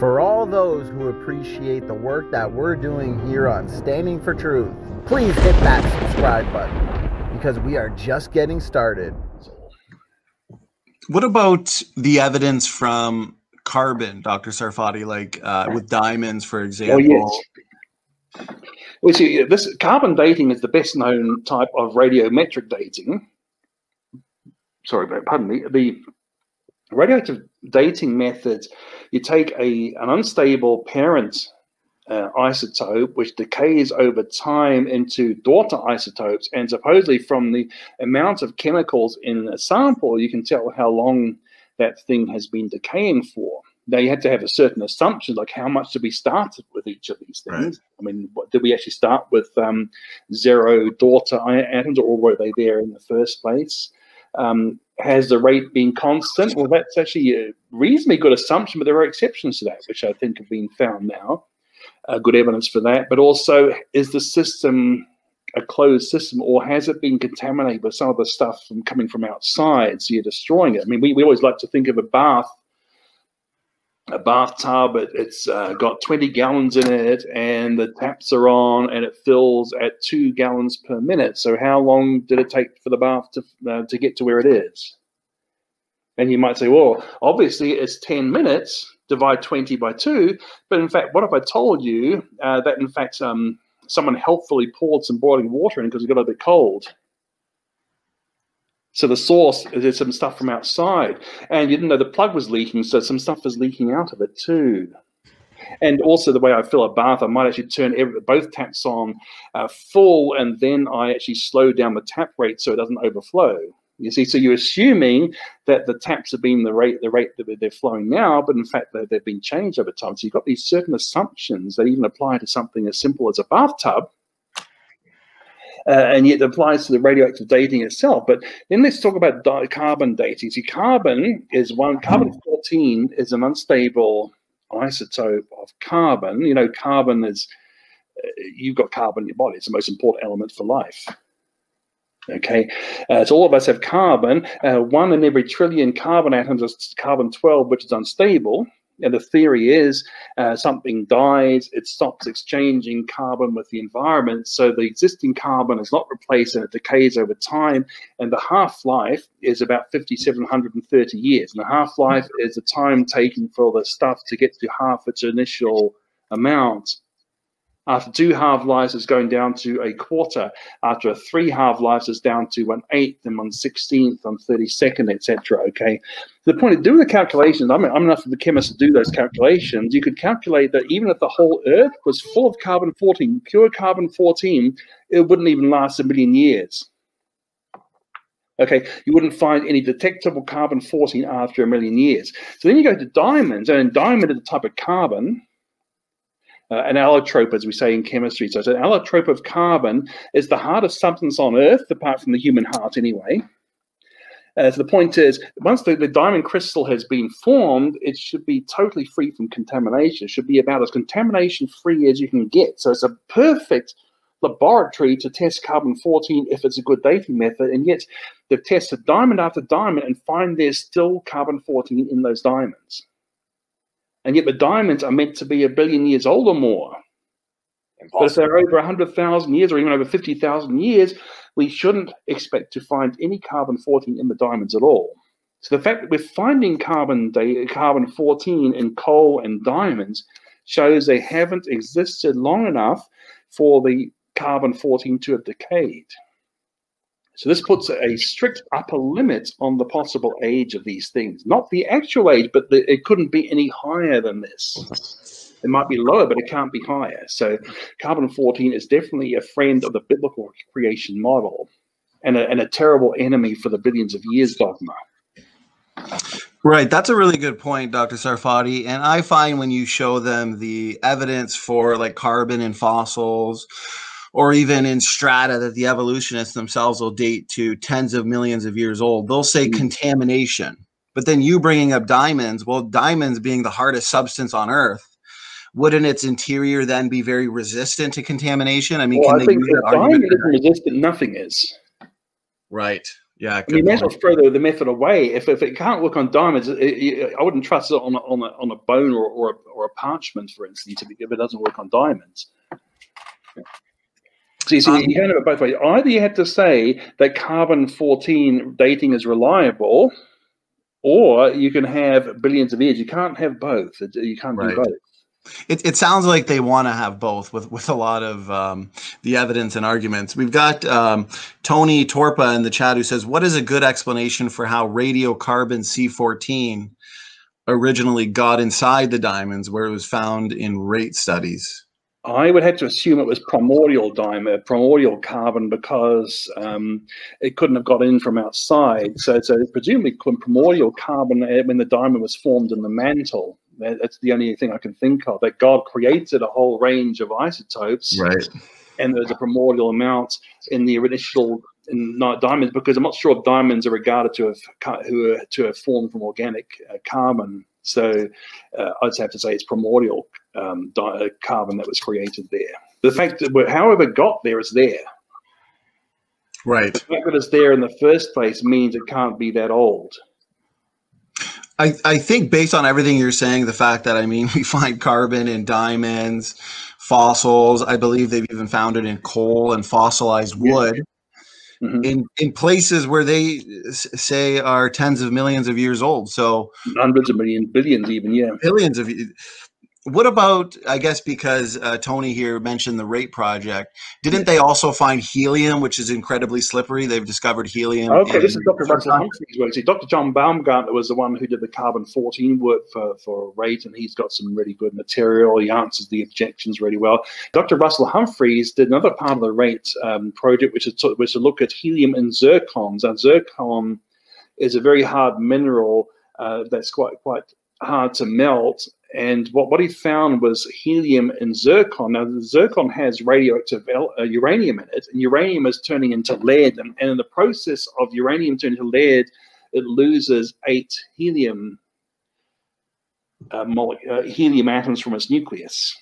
For all those who appreciate the work that we're doing here on Standing for Truth, please hit that subscribe button because we are just getting started. What about the evidence from carbon, Dr. Sarfati, like with diamonds, for example? Oh, yes. Well, see, this carbon dating is the best known type of radiometric dating. Sorry, pardon me. The radioactive dating methods, you take an unstable parent isotope, which decays over time into daughter isotopes, and supposedly from the amount of chemicals in a sample, you can tell how long that thing has been decaying for. Now, you had to have a certain assumption, like how much did we start with each of these things? Right. I mean, did we actually start with zero daughter atoms, or were they there in the first place? Has the rate been constant? Well, that's actually a reasonably good assumption, but there are exceptions to that, which I think have been found now. Good evidence for that. But also, is the system a closed system, or has it been contaminated with some of the stuff from coming from outside, so you're destroying it? I mean, we always like to think of a bathtub. It's got 20 gallons in it, and the taps are on, and it fills at 2 gallons per minute. So how long did it take for the bath to get to where it is? And you might say, well, obviously it's 10 minutes, divide 20 by 2. But in fact, what if I told you that, in fact, someone helpfully poured some boiling water in because it got a bit cold? So the source is some stuff from outside, and you didn't know the plug was leaking, so some stuff is leaking out of it too. And also, the way I fill a bath, I might actually turn both taps on full, and then I actually slow down the tap rate so it doesn't overflow. You see, so you're assuming that the taps have been the rate that they're flowing now, but in fact they've been changed over time. So you've got these certain assumptions that even apply to something as simple as a bathtub. And yet it applies to the radioactive dating itself. But then let's talk about carbon dating. See, carbon 14 is an unstable isotope of carbon. You know, carbon is, you've got carbon in your body. It's the most important element for life. Okay, so all of us have carbon. 1 in every trillion carbon atoms is carbon 12, which is unstable. And the theory is something dies, it stops exchanging carbon with the environment, so the existing carbon is not replaced and it decays over time, and the half-life is about 5,730 years. And the half-life is the time taken for the stuff to get to half its initial amount. After 2 half-lives, it's going down to 1/4. After 3 half-lives, it's down to 1/8 and 1/16, 1/32, etc. Okay. The point of doing the calculations, I'm not the chemist to do those calculations. You could calculate that even if the whole Earth was full of carbon 14, pure carbon 14, it wouldn't even last 1 million years. Okay, you wouldn't find any detectable carbon 14 after 1 million years. So then you go to diamonds, and diamond is a type of carbon. An allotrope, as we say in chemistry. So it's an allotrope of carbon. It's the hardest substance on Earth, apart from the human heart anyway. So the point is, once the diamond crystal has been formed, it should be totally free from contamination. It should be about as contamination-free as you can get. So it's a perfect laboratory to test carbon 14 if it's a good dating method, and yet they've tested diamond after diamond and find there's still carbon 14 in those diamonds. And yet the diamonds are meant to be 1 billion years old or more. Impossible. But if they're over 100,000 years or even over 50,000 years, we shouldn't expect to find any carbon 14 in the diamonds at all. So the fact that we're finding carbon 14 in coal and diamonds shows they haven't existed long enough for the carbon 14 to a decade. So this puts a strict upper limit on the possible age of these things. Not the actual age, but it couldn't be any higher than this. It might be lower, but it can't be higher. So carbon 14 is definitely a friend of the biblical creation model and a terrible enemy for the billions of years dogma. Right. That's a really good point, Dr. Sarfati. And I find when you show them the evidence for like carbon in fossils, or even in strata that the evolutionists themselves will date to tens of millions of years old, they'll say contamination. But then you bringing up diamonds, well, diamonds being the hardest substance on Earth, wouldn't its interior then be very resistant to contamination? I mean, well, I think if diamond isn't resistant, nothing is. Right. Yeah. I mean, that's what's further the method away. If it can't work on diamonds, I wouldn't trust it on a bone or a parchment, for instance, if it doesn't work on diamonds. So you see, you can't have it both ways. Either you have to say that carbon 14 dating is reliable, or you can have billions of years. You can't have both. You can't do both. It sounds like they want to have both with a lot of the evidence and arguments. We've got Tony Torpa in the chat who says, what is a good explanation for how radiocarbon C14 originally got inside the diamonds where it was found in RATE studies? I would have to assume it was primordial carbon, because it couldn't have got in from outside. So presumably primordial carbon when the diamond was formed in the mantle. That's the only thing I can think of, that God created a whole range of isotopes, right? And there's a primordial amount in the initial diamonds, because I'm not sure if diamonds are regarded to have formed from organic carbon. So I'd have to say it's primordial carbon that was created there. The fact that however it got there is there. Right. The fact that it's there in the first place means it can't be that old. I think based on everything you're saying, the fact that, I mean, we find carbon in diamonds, fossils, I believe they've even found it in coal and fossilized wood. Yeah. In places where they say are tens of millions of years old, so hundreds of millions, billions, even billions of. What about? I guess because Tony here mentioned the RATE project, didn't they also find helium, which is incredibly slippery? They've discovered helium. Okay, this is Dr. Russell Humphreys' work. See, Dr. John Baumgartner was the one who did the carbon 14 work for RATE, and he's got some really good material. He answers the objections really well. Dr. Russell Humphreys did another part of the RATE project, which is to look at helium and zircons. And zircon is a very hard mineral that's quite hard to melt. And what he found was helium and zircon. Now, the zircon has radioactive uranium in it, and uranium is turning into lead. And in the process of uranium turning into lead, it loses 8 helium atoms from its nucleus.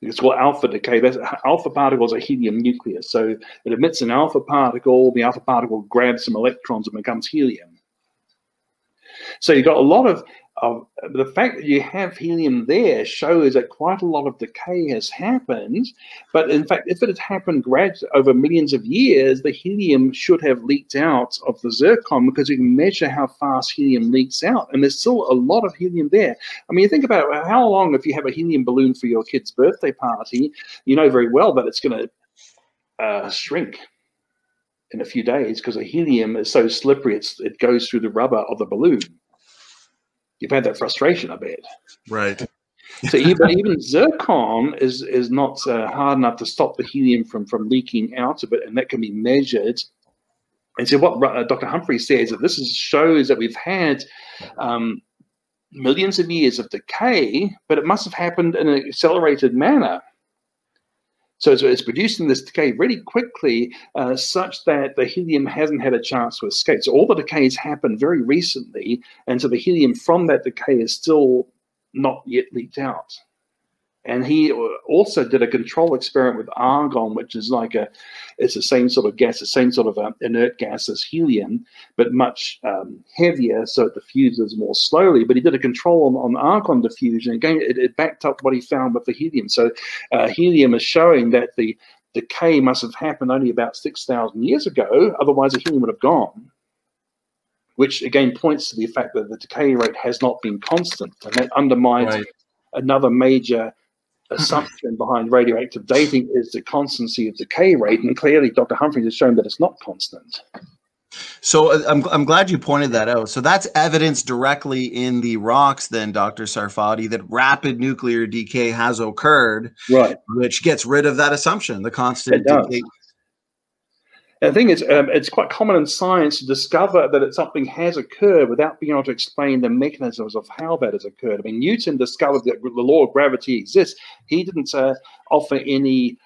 It's called alpha decay. Alpha particles are helium nucleus. So it emits an alpha particle. The alpha particle grabs some electrons and becomes helium. So you've got a lot of the fact that you have helium there shows that quite a lot of decay has happened. But in fact, if it had happened gradually over millions of years, the helium should have leaked out of the zircon, because you can measure how fast helium leaks out. And there's still a lot of helium there. I mean, you think about how long, if you have a helium balloon for your kid's birthday party, you know very well that it's going to shrink in a few days, because the helium is so slippery, it goes through the rubber of the balloon. You've had that frustration, I bet. Right. So even zircon is not hard enough to stop the helium from leaking out of it, and that can be measured. And so what Dr. Humphrey says, that this shows that we've had millions of years of decay, but it must have happened in an accelerated manner. So it's producing this decay really quickly, such that the helium hasn't had a chance to escape. So all the decays happened very recently, and so the helium from that decay is still not yet leaked out. And he also did a control experiment with argon, which is it's the same sort of gas, the same sort of inert gas as helium, but much heavier, so it diffuses more slowly. But he did a control on argon diffusion. Again, it backed up what he found with the helium. So helium is showing that the decay must have happened only about 6,000 years ago, otherwise the helium would have gone, which again points to the fact that the decay rate has not been constant, and that undermines another major assumption behind radioactive dating is the constancy of decay rate, and clearly Dr. Humphreys has shown that it's not constant. So I'm glad you pointed that out. So that's evidence directly in the rocks then, Dr. Sarfati, that rapid nuclear decay has occurred, right, which gets rid of that assumption, the constant decay. And the thing is, it's quite common in science to discover that something has occurred without being able to explain the mechanisms of how that has occurred. I mean, Newton discovered that the law of gravity exists. He didn't offer any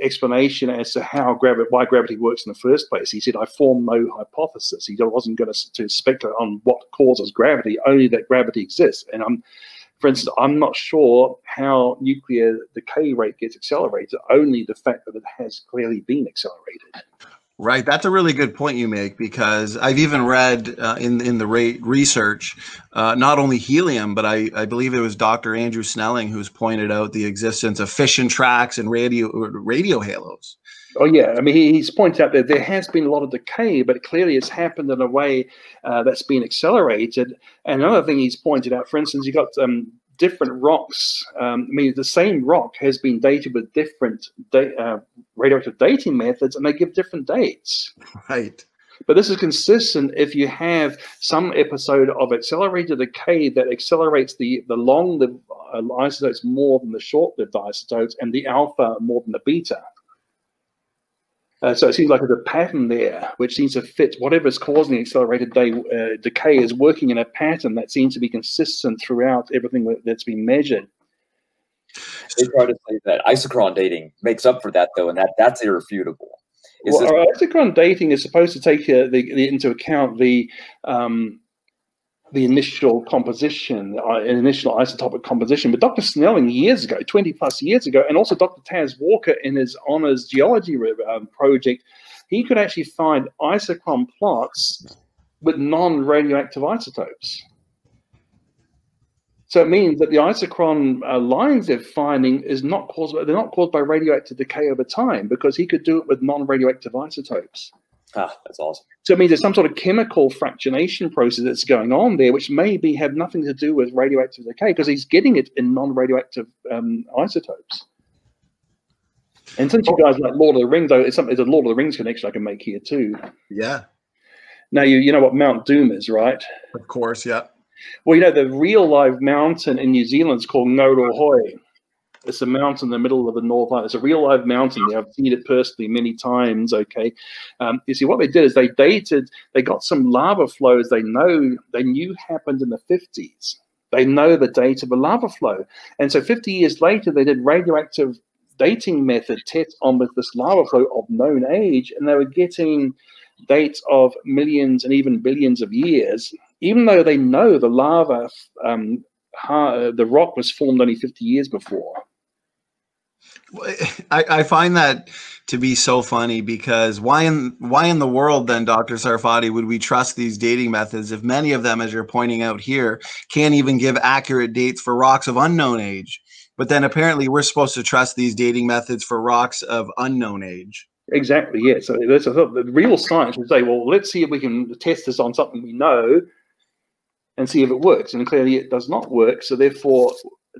explanation as to how why gravity works in the first place. He said, I formed no hypothesis. He wasn't going to speculate on what causes gravity, only that gravity exists. And for instance, I'm not sure how nuclear decay rate gets accelerated, only the fact that it has clearly been accelerated. Right. That's a really good point you make, because I've even read in the RATE research, not only helium, but I believe it was Dr. Andrew Snelling who's pointed out the existence of fission tracks and radio halos. Oh, yeah. I mean, he's pointed out that there has been a lot of decay, but clearly it's happened in a way that's been accelerated. And another thing he's pointed out, for instance, you've got different rocks. I mean, the same rock has been dated with different radioactive dating methods, and they give different dates. Right. But this is consistent if you have some episode of accelerated decay that accelerates the long-lived isotopes more than the short-lived isotopes, and the alpha more than the beta. So it seems like there's a pattern there which seems to fit. Whatever's causing the accelerated decay is working in a pattern that seems to be consistent throughout everything that's been measured. They try to say that isochron dating makes up for that, though, and that's irrefutable. Well, isochron dating is supposed to take into account the initial composition, initial isotopic composition. But Dr. Snelling years ago, 20 plus years ago, and also Dr. Taz Walker in his honors geology project, he could actually find isochron plots with non-radioactive isotopes. So it means that the isochron lines they're finding is not caused by, they're not caused by radioactive decay over time, because he could do it with non-radioactive isotopes. Ah, that's awesome. So it means there's some sort of chemical fractionation process that's going on there, which maybe have nothing to do with radioactive decay, because he's getting it in non-radioactive isotopes. And since you guys like Lord of the Rings, though, it's a Lord of the Rings connection I can make here too. Yeah. Now, you know what Mount Doom is, right? Of course, yeah. Well, you know, the real live mountain in New Zealand is called Ngauruhoe. It's a mountain in the middle of the North Island. It's a real live mountain. I've seen it personally many times, okay? You see, what they did is they dated, they got some lava flows they knew happened in the 50s. They know the date of a lava flow. And so 50 years later, they did radioactive dating method tests on with this lava flow of known age, and they were getting dates of millions and even billions of years, even though they know the lava, the rock was formed only 50 years before. I find that to be so funny, because why in the world then, Dr. Sarfati, would we trust these dating methods if many of them, as you're pointing out here, can't even give accurate dates for rocks of unknown age? But then apparently we're supposed to trust these dating methods for rocks of unknown age. Exactly, yeah. So the real science would say, well, let's see if we can test this on something we know and see if it works. And clearly it does not work, so therefore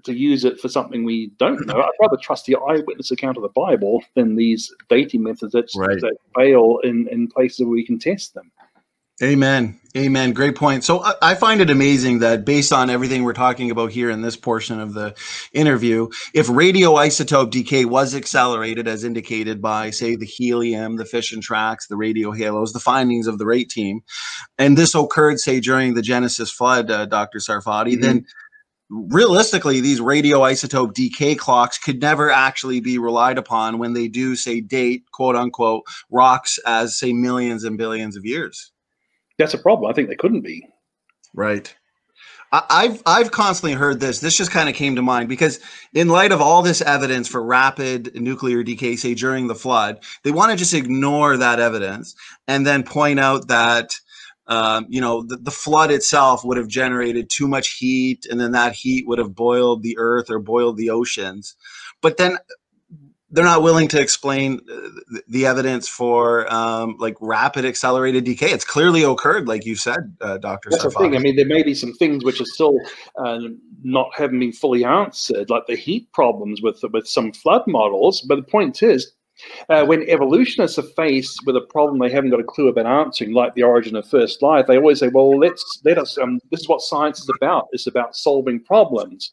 to use it for something we don't know, I'd rather trust the eyewitness account of the Bible than these dating methods that fail in places where we can test them. Amen. Amen. Great point. So I find it amazing that based on everything we're talking about here in this portion of the interview, if radioisotope decay was accelerated as indicated by, say, the helium, the fission tracks, the radio halos, the findings of the RATE team, and this occurred, say, during the Genesis flood, Dr. Sarfati, then realistically, these radioisotope decay clocks could never actually be relied upon when they do, say, date, quote unquote, rocks as, say, millions and billions of years. That's a problem. I think they couldn't be. Right. I've constantly heard this. This just kind of came to mind because in light of all this evidence for rapid nuclear decay, say during the flood, they want to just ignore that evidence and then point out that, you know, the flood itself would have generated too much heat, and then that heat would have boiled the earth or boiled the oceans. But then they're not willing to explain the evidence for like rapid accelerated decay. It's clearly occurred, like you said, Dr. That's the thing. I mean, there may be some things which are still not having been fully answered, like the heat problems with some flood models. But the point is, when evolutionists are faced with a problem they haven't got a clue about answering, like the origin of first life, they always say, well, let us, this is what science is about. It's about solving problems.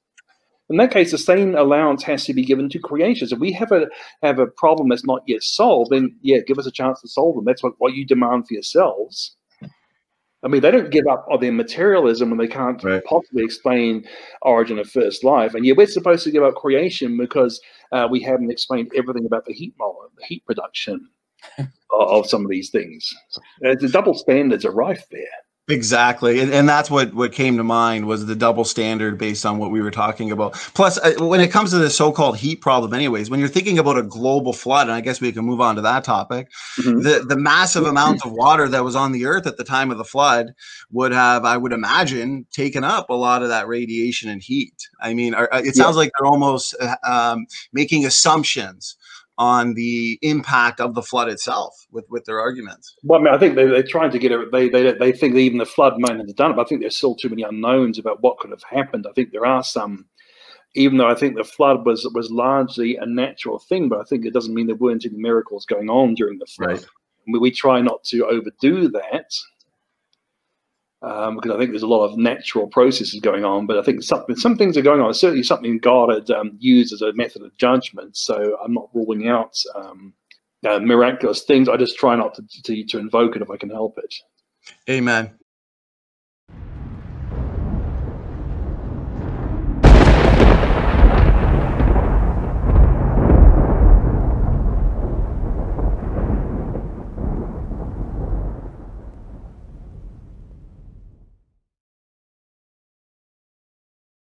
In that case, the same allowance has to be given to creationists. If we have a problem that's not yet solved, then yeah, give us a chance to solve them. That's what you demand for yourselves. I mean, they don't give up on their materialism when they can't possibly explain origin of first life. And yeah, we're supposed to give up creation because we haven't explained everything about the heat model, the heat production of some of these things. The double standards are rife there. Exactly. And that's what came to mind, was the double standard based on what we were talking about. Plus, when it comes to the so-called heat problem anyways, when you're thinking about a global flood, and I guess we can move on to that topic, the massive amount of water that was on the earth at the time of the flood would have, I would imagine, taken up a lot of that radiation and heat. I mean, it sounds like they're almost making assumptions on the impact of the flood itself with their arguments. Well, I mean, I think they're trying to get it. They think that even the flood might have done it, but I think there's still too many unknowns about what could have happened. I think there are some, even though I think the flood was largely a natural thing, but I think it doesn't mean there weren't any miracles going on during the flood. Right. I mean, we try not to overdo that because I think there's a lot of natural processes going on, but I think some things are going on. It's certainly something God had used as a method of judgment, so I'm not ruling out miraculous things. I just try not to invoke it if I can help it. Amen.